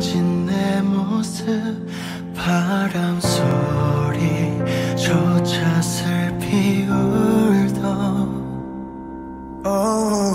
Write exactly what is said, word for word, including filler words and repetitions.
꺼진 내 모습 바람 소리조차 슬피 울던 oh.